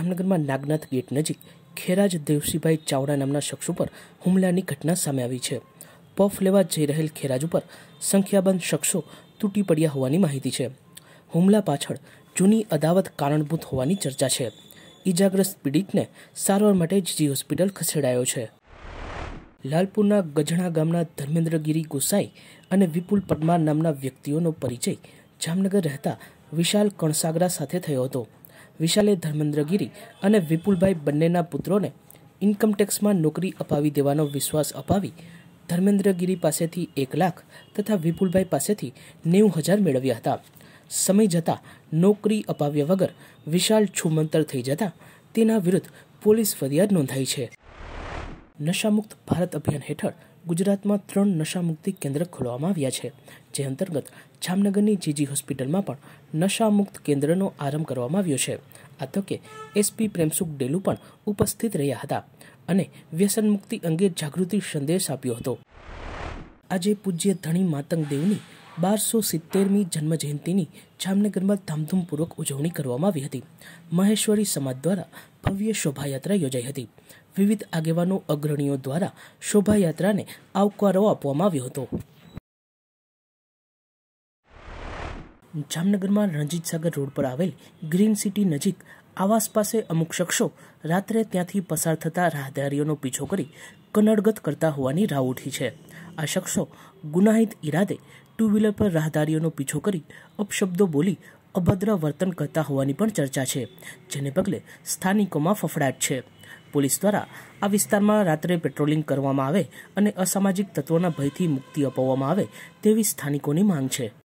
जामनगर में नागनाथ गेट नजीक खेराज देवसीभाई चावड़ा नामना शख्स पर हुमलानी घटना सामे आई है। पफ लेवा जई रहेल खेराज पर संख्याबंध शख्सों तूटी पड़्या होवानी माहिती है। हुमला पाछळ जूनी अदावत कारणभूत होवानी चर्चा है। ईजाग्रस्त पीड़ित ने सारवार माटे जीजी होस्पिटल खसेड़ायो है। लालपुरना गजणा गामना धर्मेन्द्रगिरी गोसाई और विपुल परमार नामना व्यक्तिओनो परिचय जामनगर रहता विशाल कणसागरा साथे थयो हतो। विशाले धर्मेन्द्रगिरी और विपुलभाई बन्नेना पुत्रोने इनकम टेक्स में नौकरी अपावी देवानो विश्वास अपावी धर्मेन्द्रगिरी पासेथी 1 लाख तथा विपुलभाई पासेथी 90,000 मेळव्या हता। समय जता नौकरी अपाव्या वगर विशाल छूमंतर थई जता तेना विरुद्ध पोलीस फरियाद नोंधाई छे। नशामुक्त भारत अभियान हेठळ गुजरात में 3 नशामुक्ति केन्द्र खोलवामां आव्या छे, जे अंतर्गत जामनगरनी जीजी होस्पिटल में पण नशामुक्त केन्द्रनो आरंभ करवामां आव्यो छे। आ तके एसपी प्रेमसुख डेलू पण उपस्थित रह्या हता अने व्यसन मुक्ति अंगे जागृति संदेश आप्यो हतो। आजे पूज्य धणी मातंग देवनी 1270मी जन्मजयंती जामनगर में धामधूमपूर्वक उजवणी करवामां आवी हती। महेश्वरी समाज द्वारा भव्य शोभायात्रा योजाई हती। विविध आगेवानों अग्रणीओ द्वारा शोभायात्रा ने आवकारो आपवामां आव्यो हतो। जामनगर में रणजीत सागर रोड पर आवेल ग्रीन सीटी नजीक आवास पास अमुक शख्सों रात्रे त्यांथी पसार थता राहदारीओनो पीछो करी कनड़गत करता होवानी राव उठी है। आ शख्सों गुनाहित इरादे टू व्हीलर पर राहदारीओनो पीछो करी अपशब्दों बोली अभद्र वर्तन करता होवानी पण चर्चा है, जेने पगले स्थानिकों में फफड़ाट है। पुलिस द्वारा आ विस्तार में रात्रे पेट्रोलिंग करवामां आवे अने असामाजिक तत्वोना भयथी मुक्ति अपाववामां आवे तेवी स्थानिकोनी मांग है।